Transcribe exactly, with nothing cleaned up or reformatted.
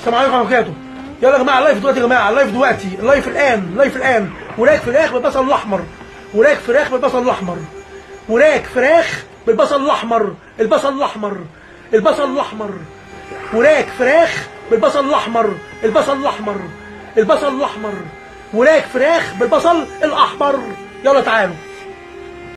السلام عليكم ورحمه الله وبركاته. يلا يا جماعه اللايف دلوقتي، يا جماعه اللايف دلوقتي، اللايف الان، اللايف الان. وراك فراخ بالبصل الاحمر، وراك فراخ بالبصل الاحمر، وراك فراخ بالبصل الاحمر، البصل الاحمر، البصل الاحمر. وراك فراخ بالبصل الاحمر، البصل الاحمر، البصل الاحمر. وراك فراخ بالبصل الاحمر. يلا تعالوا.